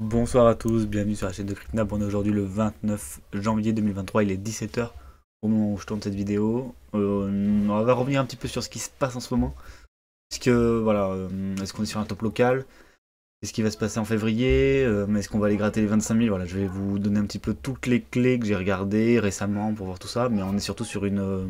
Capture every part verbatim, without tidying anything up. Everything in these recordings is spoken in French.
Bonsoir à tous, bienvenue sur la chaîne de CryptNaAb. On est aujourd'hui le vingt-neuf janvier deux mille vingt-trois, il est dix-sept heures au moment où je tourne cette vidéo. Euh, on va revenir un petit peu sur ce qui se passe en ce moment. Est-ce que voilà, est-ce qu'on est sur un top local? Qu'est-ce qui va se passer en février? euh, Est-ce qu'on va aller gratter les vingt-cinq mille? Voilà, je vais vous donner un petit peu toutes les clés que j'ai regardées récemment pour voir tout ça. Mais on est surtout sur une, euh,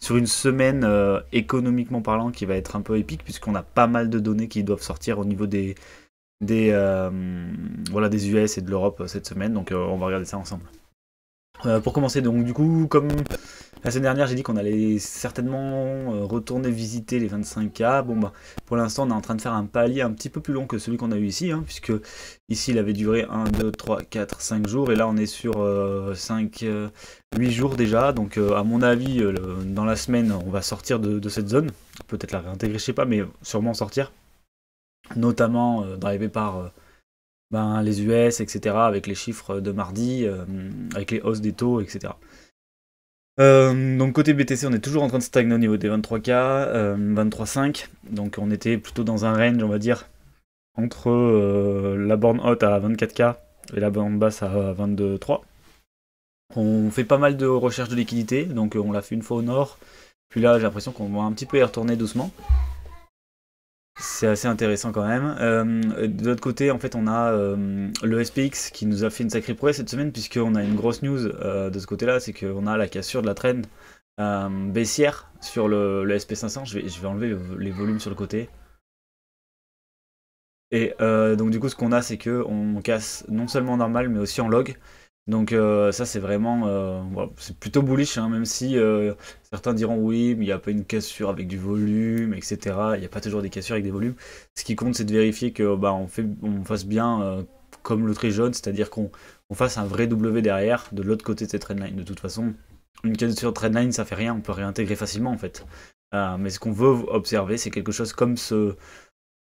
sur une semaine euh, économiquement parlant qui va être un peu épique, puisqu'on a pas mal de données qui doivent sortir au niveau des... Des, euh, voilà, des U S et de l'Europe euh, cette semaine, donc euh, on va regarder ça ensemble. Euh, pour commencer, donc du coup, comme la semaine dernière j'ai dit qu'on allait certainement euh, retourner visiter les vingt-cinq K, bon bah pour l'instant on est en train de faire un palier un petit peu plus long que celui qu'on a eu ici, hein, puisque ici il avait duré un, deux, trois, quatre, cinq jours, et là on est sur euh, cinq, huit jours déjà, donc euh, à mon avis euh, le, dans la semaine on va sortir de, de cette zone, peut-être la réintégrer, je sais pas, mais sûrement sortir. Notamment euh, drivé par euh, ben, les U S, et cetera, avec les chiffres de mardi, euh, avec les hausses des taux, et cetera. Euh, donc côté B T C, on est toujours en train de stagner au niveau des vingt-trois K, euh, vingt-trois virgule cinq, donc on était plutôt dans un range, on va dire, entre euh, la borne haute à vingt-quatre K et la borne basse à vingt-deux virgule trois. On fait pas mal de recherche de liquidité, donc on l'a fait une fois au nord, puis là j'ai l'impression qu'on va un petit peu y retourner doucement. C'est assez intéressant quand même. Euh, de l'autre côté, en fait, on a euh, le S P X qui nous a fait une sacrée prouesse cette semaine, puisqu'on a une grosse news euh, de ce côté-là, c'est qu'on a la cassure de la trend euh, baissière sur le, le S P cinq cents. Je vais, je vais enlever le, les volumes sur le côté. Et euh, donc du coup, ce qu'on a, c'est qu'on casse non seulement en normal, mais aussi en log. Donc euh, ça, c'est vraiment... Euh, voilà, c'est plutôt bullish, hein, même si euh, certains diront oui, mais il n'y a pas une cassure avec du volume, et cetera. Il n'y a pas toujours des cassures avec des volumes. Ce qui compte, c'est de vérifier que bah, on, fait, on fasse bien euh, comme le très jaune, c'est-à-dire qu'on on fasse un vrai W derrière, de l'autre côté de cette trendline. De toute façon, une cassure trendline, ça fait rien, on peut réintégrer facilement, en fait. Euh, mais ce qu'on veut observer, c'est quelque chose comme ce...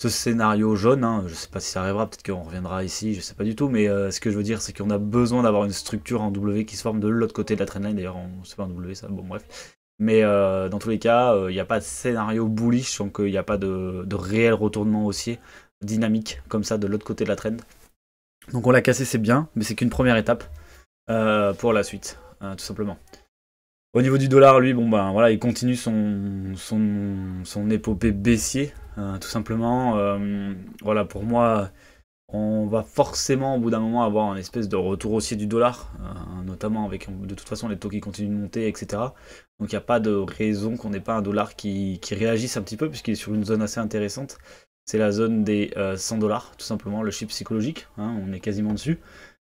Ce scénario jaune, hein, je ne sais pas si ça arrivera, peut-être qu'on reviendra ici, je ne sais pas du tout, mais euh, ce que je veux dire, c'est qu'on a besoin d'avoir une structure en W qui se forme de l'autre côté de la trendline. D'ailleurs, on ne sait pas en W ça, bon bref. Mais euh, dans tous les cas, il euh, n'y a pas de scénario bullish, donc il euh, n'y a pas de, de réel retournement haussier dynamique comme ça de l'autre côté de la trend. Donc on l'a cassé, c'est bien, mais c'est qu'une première étape euh, pour la suite, euh, tout simplement. Au niveau du dollar, lui, bon ben voilà, il continue son, son, son épopée baissier, euh, tout simplement. Euh, voilà, pour moi, on va forcément au bout d'un moment avoir un espèce de retour haussier du dollar, euh, notamment avec de toute façon les taux qui continuent de monter, et cetera. Donc il n'y a pas de raison qu'on n'ait pas un dollar qui, qui réagisse un petit peu, puisqu'il est sur une zone assez intéressante. C'est la zone des euh, cent dollars, tout simplement, le chip psychologique, hein, on est quasiment dessus.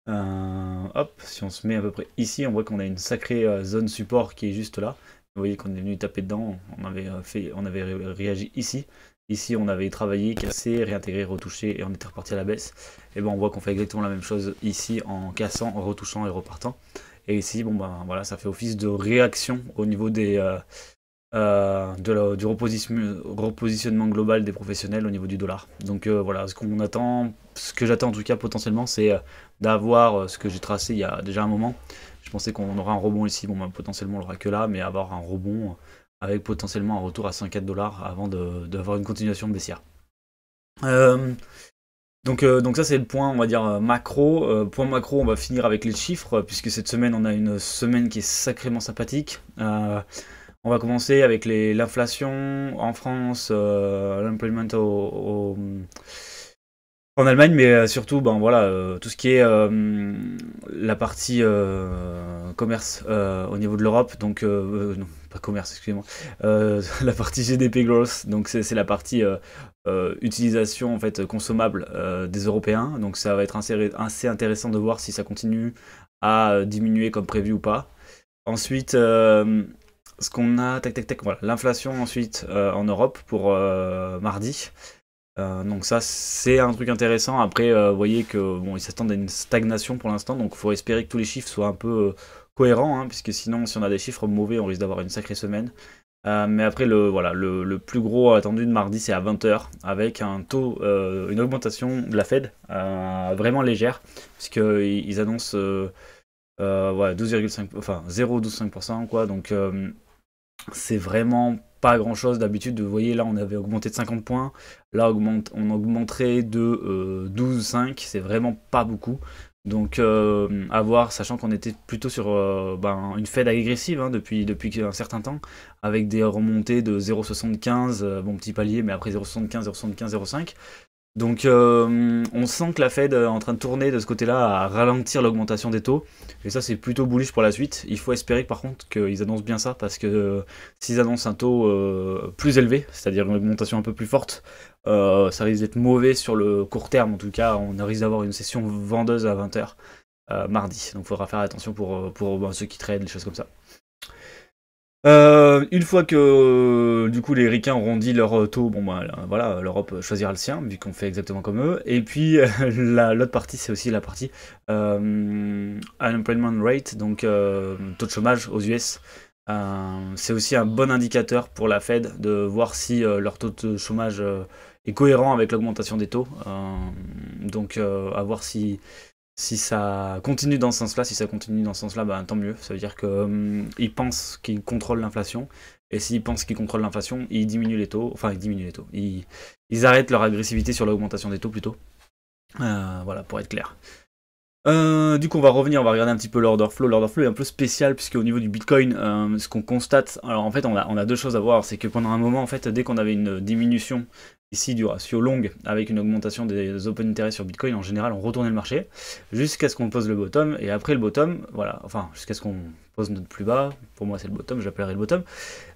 Euh, hop, si on se met à peu près ici, on voit qu'on a une sacrée euh, zone support qui est juste là. Vous voyez qu'on est venu taper dedans, on avait, euh, fait, on avait ré réagi ici. Ici, on avait travaillé, cassé, réintégré, retouché et on était reparti à la baisse. Et ben on voit qu'on fait exactement la même chose ici en cassant, en retouchant et repartant. Et ici, bon ben voilà, ça fait office de réaction au niveau des, euh, euh, de la, du reposition, repositionnement global des professionnels au niveau du dollar. Donc euh, voilà, ce qu'on attend. Ce que j'attends en tout cas potentiellement, c'est d'avoir ce que j'ai tracé il y a déjà un moment. Je pensais qu'on aura un rebond ici, bon bah, potentiellement on l'aura que là, mais avoir un rebond avec potentiellement un retour à cent quatre dollars avant d'avoir une continuation baissière. Euh, donc, euh, donc ça c'est le point, on va dire macro. Euh, point macro, on va finir avec les chiffres, puisque cette semaine on a une semaine qui est sacrément sympathique. Euh, On va commencer avec l'inflation en France, euh, l'employment au, au, en Allemagne, mais surtout ben, voilà, euh, tout ce qui est euh, la partie euh, commerce euh, au niveau de l'Europe, donc euh, non, pas commerce, excusez-moi, euh, la partie G D P growth, donc c'est la partie euh, euh, utilisation en fait, consommable euh, des Européens, donc ça va être assez, assez intéressant de voir si ça continue à diminuer comme prévu ou pas. Ensuite... Euh, Ce qu'on a, tac tac tac, voilà, l'inflation ensuite euh, en Europe pour euh, mardi. Euh, donc ça c'est un truc intéressant. Après euh, vous voyez que bon, ils s'attendent à une stagnation pour l'instant, donc il faut espérer que tous les chiffres soient un peu euh, cohérents, hein, puisque sinon si on a des chiffres mauvais on risque d'avoir une sacrée semaine. Euh, mais après le voilà, le, le plus gros attendu de mardi c'est à vingt heures avec un taux, euh, une augmentation de la Fed euh, vraiment légère, puisqu'ils ils annoncent euh, euh, ouais, douze virgule cinq, enfin zéro virgule cent vingt-cinq pour cent quoi, donc euh, c'est vraiment pas grand chose d'habitude. Vous voyez là on avait augmenté de cinquante points, là augmente, on augmenterait de euh, douze virgule cinq, c'est vraiment pas beaucoup. Donc euh, à voir, sachant qu'on était plutôt sur euh, ben, une Fed agressive hein, depuis, depuis un certain temps, avec des remontées de zéro virgule soixante-quinze, euh, bon petit palier, mais après zéro virgule soixante-quinze, zéro virgule soixante-quinze, zéro virgule cinq. Donc euh, on sent que la Fed est en train de tourner de ce côté-là à ralentir l'augmentation des taux, et ça c'est plutôt bullish pour la suite. Il faut espérer par contre qu'ils annoncent bien ça, parce que euh, s'ils annoncent un taux euh, plus élevé, c'est-à-dire une augmentation un peu plus forte, Euh, ça risque d'être mauvais sur le court terme. En tout cas, on risque d'avoir une session vendeuse à vingt heures euh, mardi. Donc il faudra faire attention pour, pour ben, ceux qui tradent, des choses comme ça. Euh, une fois que euh, du coup les ricains auront dit leur taux, bon ben, voilà, l'Europe choisira le sien, vu qu'on fait exactement comme eux. Et puis euh, l'autre la, partie, c'est aussi la partie euh, unemployment rate, donc euh, taux de chômage aux U S. Euh, c'est aussi un bon indicateur pour la Fed de voir si euh, leur taux de chômage euh, est cohérent avec l'augmentation des taux. Euh, donc euh, à voir si, si ça continue dans ce sens-là. Si ça continue dans ce sens-là, bah, tant mieux. Ça veut dire qu'ils euh, pensent qu'ils contrôlent l'inflation. Et s'ils pensent qu'ils contrôlent l'inflation, ils diminuent les taux. Enfin, ils diminuent les taux. Ils, ils arrêtent leur agressivité sur l'augmentation des taux plutôt. Euh, voilà, pour être clair. Euh, du coup on va revenir, on va regarder un petit peu l'order flow. L'order flow est un peu spécial puisque au niveau du Bitcoin, euh, ce qu'on constate, alors en fait on a, on a deux choses à voir, c'est que pendant un moment en fait dès qu'on avait une diminution ici du ratio long avec une augmentation des open interest sur Bitcoin, en général on retournait le marché jusqu'à ce qu'on pose le bottom, et après le bottom, voilà, enfin jusqu'à ce qu'on pose notre plus bas, pour moi c'est le bottom, j'appellerai le bottom,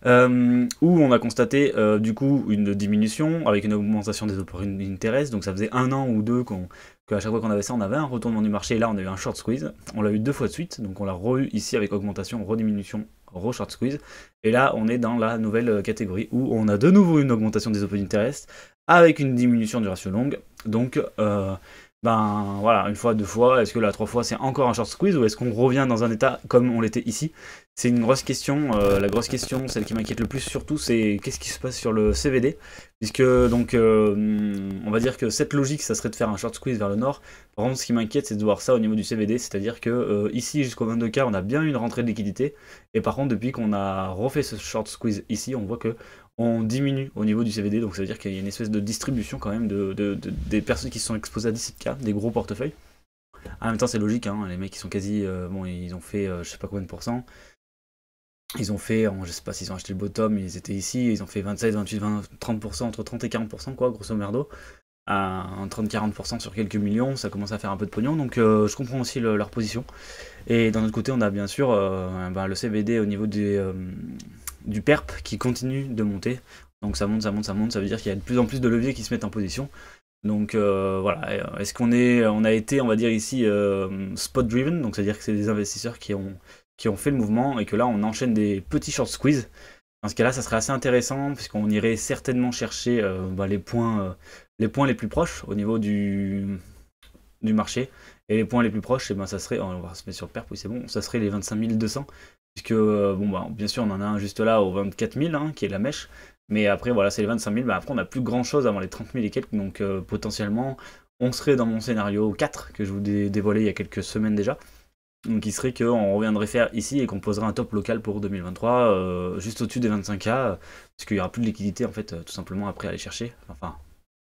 euh, où on a constaté euh, du coup une diminution avec une augmentation des open interest, donc ça faisait un an ou deux qu'on qu'à chaque fois qu'on avait ça, on avait un retournement du marché, et là on a eu un short squeeze, on l'a eu deux fois de suite, donc on l'a re-eu ici avec augmentation, rediminution, re-short squeeze, et là on est dans la nouvelle catégorie où on a de nouveau une augmentation des open interest, avec une diminution du ratio long, donc euh, ben voilà, une fois, deux fois, est-ce que la trois fois c'est encore un short squeeze, ou est-ce qu'on revient dans un état comme on l'était ici? C'est une grosse question, euh, la grosse question, celle qui m'inquiète le plus surtout, c'est qu'est-ce qui se passe sur le C V D. Puisque donc euh, on va dire que cette logique ça serait de faire un short squeeze vers le nord. Par contre ce qui m'inquiète c'est de voir ça au niveau du C V D, c'est-à-dire que euh, ici jusqu'au vingt-deux K on a bien une rentrée de liquidité, et par contre depuis qu'on a refait ce short squeeze ici on voit que on diminue au niveau du C V D, donc ça veut dire qu'il y a une espèce de distribution quand même de, de, de, des personnes qui se sont exposées à dix-sept K, des gros portefeuilles. En même temps c'est logique, hein, les mecs ils sont quasi, euh, bon ils ont fait euh, je sais pas combien de pourcents. Ils ont fait, je sais pas s'ils ont acheté le bottom, ils étaient ici, ils ont fait vingt-sept, vingt-huit, vingt, trente pour cent, entre trente et quarante pour cent quoi, grosso merdo. Un trente à quarante pour cent sur quelques millions, ça commence à faire un peu de pognon, donc euh, je comprends aussi le, leur position. Et d'un autre côté, on a bien sûr euh, ben, le C V D au niveau des, euh, du perp qui continue de monter. Donc ça monte, ça monte, ça monte, ça veut dire qu'il y a de plus en plus de leviers qui se mettent en position. Donc euh, voilà, est-ce qu'on est, on a été, on va dire ici, euh, spot driven, donc c'est-à-dire que c'est des investisseurs qui ont... qui ont fait le mouvement, et que là on enchaîne des petits short squeeze. Dans ce cas là ça serait assez intéressant puisqu'on irait certainement chercher euh, bah, les, points, euh, les points les plus proches au niveau du, du marché, et les points les plus proches et ben, ça serait, on va se mettre sur le perp, oui c'est bon, ça serait les vingt-cinq mille deux cents, puisque euh, bon, bah, bien sûr on en a un juste là au vingt-quatre mille hein, qui est la mèche, mais après voilà c'est les vingt-cinq mille, bah, après on n'a plus grand chose avant les trente mille et quelques, donc euh, potentiellement on serait dans mon scénario quatre que je vous dé dévoilais il y a quelques semaines déjà. Donc il serait qu'on reviendrait faire ici et qu'on poserait un top local pour deux mille vingt-trois, euh, juste au-dessus des vingt-cinq K, euh, parce qu'il n'y aura plus de liquidité en fait, euh, tout simplement après à aller chercher, enfin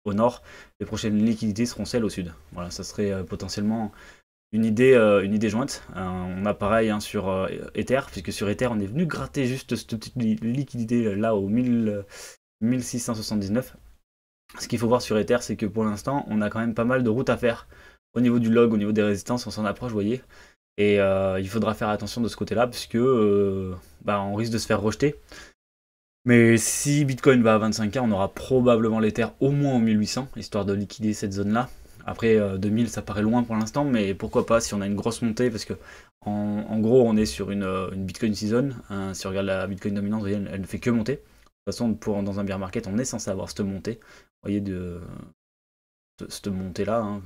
au nord, les prochaines liquidités seront celles au sud. Voilà, ça serait euh, potentiellement une idée, euh, une idée jointe. Euh, on a pareil hein, sur euh, Ether, puisque sur Ether on est venu gratter juste cette petite li liquidité là au mille, euh, mille six cent soixante-dix-neuf. Ce qu'il faut voir sur Ether, c'est que pour l'instant on a quand même pas mal de routes à faire. Au niveau du log, au niveau des résistances, on s'en approche, vous voyez. Et euh, il faudra faire attention de ce côté-là, puisque euh, bah, on risque de se faire rejeter. Mais si Bitcoin va à vingt-cinq K, on aura probablement l'Ether au moins au mille huit cents, histoire de liquider cette zone-là. Après euh, deux mille, ça paraît loin pour l'instant, mais pourquoi pas si on a une grosse montée, parce que en, en gros, on est sur une, une Bitcoin season. Hein, si on regarde la Bitcoin dominance, vous voyez, elle, elle ne fait que monter. De toute façon, pour, dans un bear market, on est censé avoir cette montée. Vous voyez, de, de cette montée-là. Hein.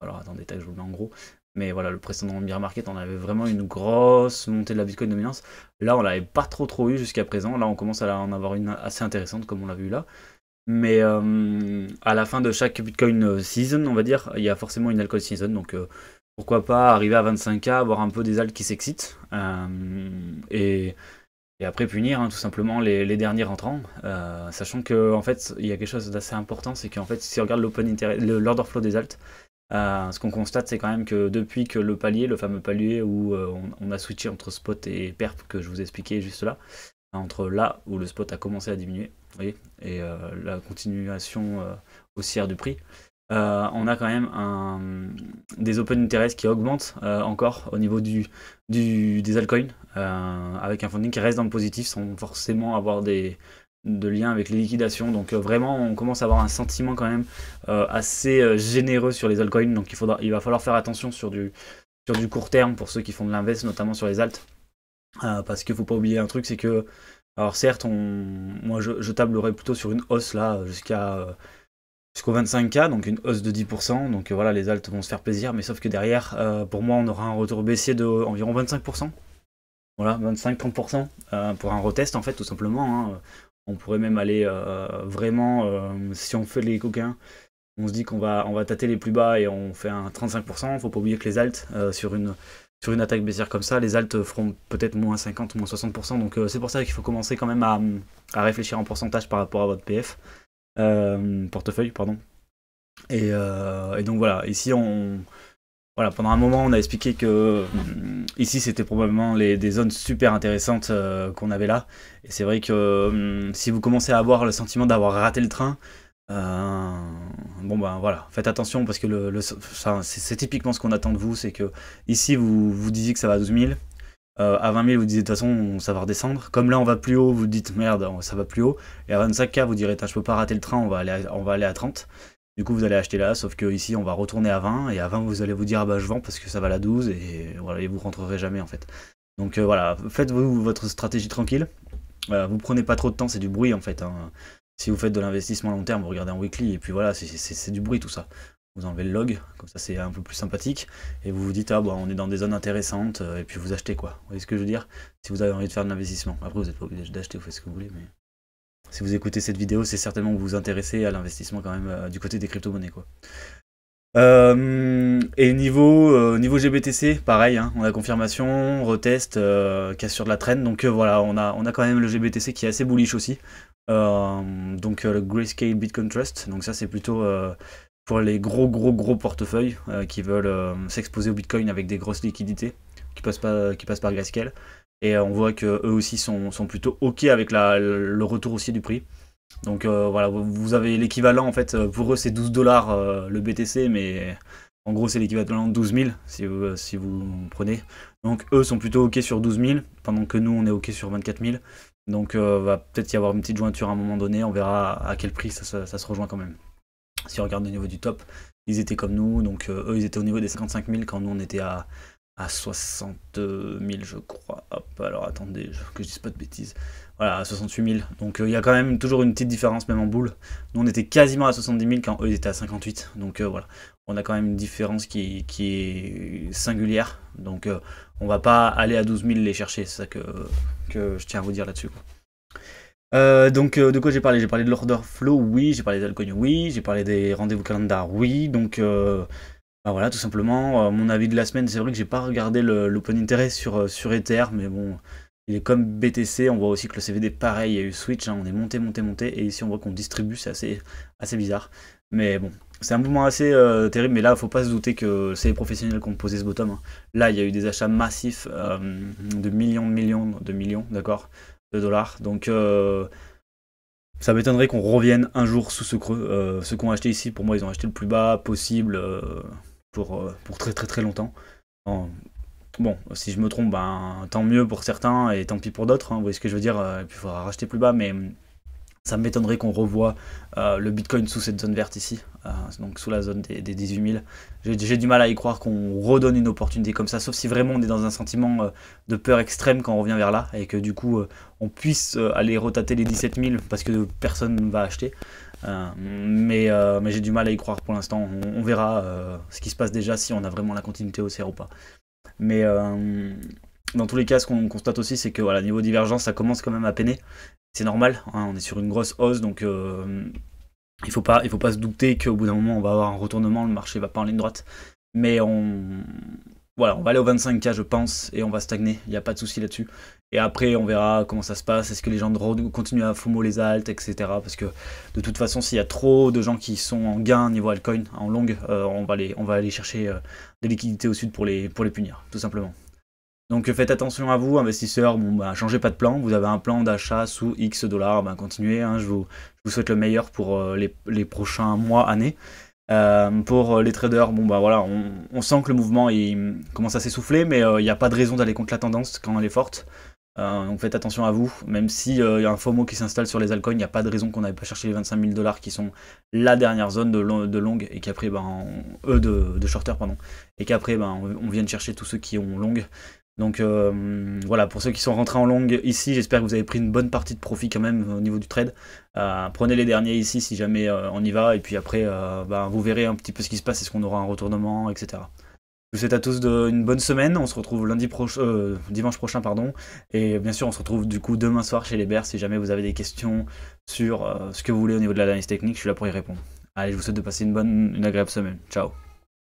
Alors, attendez, tac, je vous le mets en gros. Mais voilà, le précédent bear market, on avait vraiment une grosse montée de la Bitcoin dominance. Là, on l'avait pas trop trop eu jusqu'à présent. Là, on commence à en avoir une assez intéressante, comme on l'a vu là. Mais euh, à la fin de chaque Bitcoin season, on va dire, il y a forcément une altcoin season. Donc, euh, pourquoi pas arriver à vingt-cinq K, avoir un peu des alts qui s'excitent. Euh, et Et après punir hein, tout simplement les, les derniers rentrants, euh, sachant qu'en fait il y a quelque chose d'assez important, c'est qu'en fait si on regarde l'order flow des alts, euh, ce qu'on constate c'est quand même que depuis que le palier, le fameux palier où euh, on, on a switché entre spot et perp que je vous expliquais juste là, hein, entre là où le spot a commencé à diminuer, vous voyez, et euh, la continuation euh, haussière du prix, Euh, on a quand même un, des open interest qui augmentent euh, encore au niveau du, du, des altcoins, euh, avec un funding qui reste dans le positif sans forcément avoir des, de lien avec les liquidations. Donc euh, vraiment on commence à avoir un sentiment quand même euh, assez généreux sur les altcoins, donc il, faudra, il va falloir faire attention sur du, sur du court terme pour ceux qui font de l'invest, notamment sur les alts, euh, parce qu'il ne faut pas oublier un truc, c'est que, alors certes on, moi je, je tablerais plutôt sur une hausse là jusqu'à... Euh, jusqu'au vingt-cinq K, donc une hausse de dix pour cent, donc euh, voilà, les altes vont se faire plaisir, mais sauf que derrière, euh, pour moi, on aura un retour baissier de euh, environ vingt-cinq pour cent, voilà, vingt-cinq à trente pour cent euh, pour un retest, en fait, tout simplement, hein. On pourrait même aller euh, vraiment, euh, si on fait les coquins, on se dit qu'on va, on va tâter les plus bas et on fait un trente-cinq pour cent, faut pas oublier que les altes, euh, sur une... Sur une attaque baissière comme ça, les altes feront peut-être moins cinquante, moins soixante pour cent, donc euh, c'est pour ça qu'il faut commencer quand même à, à réfléchir en pourcentage par rapport à votre P F. Euh, portefeuille pardon et, euh, et donc voilà, ici on voilà pendant un moment on a expliqué que mm, ici c'était probablement les, des zones super intéressantes euh, qu'on avait là, et c'est vrai que mm, si vous commencez à avoir le sentiment d'avoir raté le train, euh, bon ben voilà, faites attention, parce que le, le c'est typiquement ce qu'on attend de vous, c'est que ici vous vous disiez que ça va à douze mille, Euh, à vingt mille vous disiez de toute façon ça va redescendre, comme là on va plus haut, vous dites merde ça va plus haut, et à vingt-cinq K vous direz je peux pas rater le train, on va aller à, on va aller à trente, du coup vous allez acheter là, sauf que ici on va retourner à vingt, et à vingt vous allez vous dire ah bah je vends parce que ça va la douze, et voilà, et vous rentrerez jamais en fait. Donc euh, voilà, faites vous votre stratégie tranquille, euh, vous prenez pas trop de temps, c'est du bruit en fait, hein. Si vous faites de l'investissement long terme, vous regardez en weekly et puis voilà, c'est du bruit tout ça. Vous enlevez le log, comme ça c'est un peu plus sympathique, et vous vous dites ah bah on est dans des zones intéressantes, euh, et puis vous achetez quoi. Vous voyez ce que je veux dire? Si vous avez envie de faire de l'investissement, après vous n'êtes pas obligé d'acheter, vous faites ce que vous voulez, mais si vous écoutez cette vidéo, c'est certainement que vous vous intéressez à l'investissement quand même euh, du côté des crypto-monnaies quoi. Euh, et niveau, euh, niveau G B T C, pareil, hein, on a confirmation, retest, euh, casse sur de la traîne, donc euh, voilà, on a, on a quand même le G B T C qui est assez bullish aussi, euh, donc euh, le Grayscale Bitcoin Trust, donc ça c'est plutôt... Euh, pour les gros gros gros portefeuilles euh, qui veulent euh, s'exposer au Bitcoin avec des grosses liquidités, qui passent, pas, qui passent par Grayscale. Et euh, on voit que eux aussi sont, sont plutôt ok avec la, le retour aussi du prix. Donc euh, voilà, vous avez l'équivalent en fait, pour eux c'est douze dollars euh, le B T C, mais en gros c'est l'équivalent de douze mille si vous, si vous prenez. Donc eux sont plutôt ok sur douze mille, pendant que nous on est ok sur vingt-quatre mille. Donc euh, va peut-être y avoir une petite jointure à un moment donné, on verra à quel prix ça, ça, ça se rejoint quand même. Si on regarde au niveau du top, ils étaient comme nous, donc euh, eux ils étaient au niveau des cinquante-cinq mille quand nous on était à, à soixante mille je crois. Hop, alors attendez, je, que je dise pas de bêtises. Voilà, à soixante-huit mille, donc il euh, y a quand même toujours une petite différence même en boule. Nous on était quasiment à soixante-dix mille quand eux ils étaient à cinquante-huit, donc euh, voilà. On a quand même une différence qui, qui est singulière, donc euh, on va pas aller à douze mille les chercher, c'est ça que, que je tiens à vous dire là-dessus quoi. Euh, donc euh, de quoi j'ai parlé? J'ai parlé de l'order flow, oui, j'ai parlé des altcoins, oui, j'ai parlé des rendez-vous calendar, oui, donc euh, bah voilà tout simplement, euh, mon avis de la semaine, c'est vrai que j'ai pas regardé l'open interest sur, euh, sur Ether, mais bon, il est comme B T C, on voit aussi que le C V D pareil, il y a eu switch, hein, on est monté, monté, monté, et ici on voit qu'on distribue, c'est assez, assez bizarre, mais bon, c'est un mouvement assez euh, terrible, mais là faut pas se douter que c'est les professionnels qui ont posé ce bottom, hein. Là il y a eu des achats massifs euh, de millions, de millions, de millions, d'accord de dollars, donc euh, ça m'étonnerait qu'on revienne un jour sous ce creux. Euh, ceux qui ont acheté ici, pour moi, ils ont acheté le plus bas possible euh, pour, euh, pour très très très longtemps. En, bon, si je me trompe, ben, tant mieux pour certains et tant pis pour d'autres, hein, vous voyez ce que je veux dire, euh, et puis il faudra racheter plus bas, mais ça m'étonnerait qu'on revoie euh, le Bitcoin sous cette zone verte ici, euh, donc sous la zone des, des dix-huit mille. J'ai du mal à y croire qu'on redonne une opportunité comme ça, sauf si vraiment on est dans un sentiment euh, de peur extrême quand on revient vers là, et que du coup euh, on puisse euh, aller retater les dix-sept mille parce que personne ne va acheter. Euh, mais euh, mais j'ai du mal à y croire pour l'instant, on, on verra euh, ce qui se passe déjà, si on a vraiment la continuité haussière ou pas. Mais... Euh, dans tous les cas, ce qu'on constate aussi, c'est que voilà, niveau divergence, ça commence quand même à peiner. C'est normal, hein, on est sur une grosse hausse, donc euh, il ne faut pas, il faut pas se douter qu'au bout d'un moment, on va avoir un retournement, le marché ne va pas en ligne droite. Mais on, voilà, on va aller au vingt-cinq K, je pense, et on va stagner, il n'y a pas de souci là-dessus. Et après, on verra comment ça se passe. Est-ce que les gens continuent à FOMO les alts, et cetera. Parce que de toute façon, s'il y a trop de gens qui sont en gain niveau altcoin, en long, euh, on, va les, on va aller chercher euh, des liquidités au sud pour les, pour les punir, tout simplement. Donc faites attention à vous, investisseurs. Bon, bah, changez pas de plan. Vous avez un plan d'achat sous X dollars. Bah, continuez. Hein, je, vous, je vous souhaite le meilleur pour euh, les, les prochains mois, années. Euh, pour les traders, bon bah voilà, on, on sent que le mouvement il commence à s'essouffler, mais il euh, n'y a pas de raison d'aller contre la tendance quand elle est forte. Euh, donc faites attention à vous, même s'il euh, y a un FOMO qui s'installe sur les altcoins, il n'y a pas de raison qu'on n'avait pas cherché les vingt-cinq mille dollars qui sont la dernière zone de, long, de longue et qu'après, ben, euh, de, de shorter, pardon, et qu'après, ben, on, on vienne chercher tous ceux qui ont longue. Donc euh, voilà, pour ceux qui sont rentrés en longue ici, j'espère que vous avez pris une bonne partie de profit quand même au niveau du trade. Euh, prenez les derniers ici si jamais euh, on y va, et puis après euh, bah, vous verrez un petit peu ce qui se passe, est-ce qu'on aura un retournement, et cetera. Je vous souhaite à tous de, une bonne semaine, on se retrouve lundi proche, euh, dimanche prochain, pardon, et bien sûr on se retrouve du coup demain soir chez les B trois ars si jamais vous avez des questions sur euh, ce que vous voulez au niveau de l'analyse technique, je suis là pour y répondre. Allez, je vous souhaite de passer une bonne, une agréable semaine, ciao.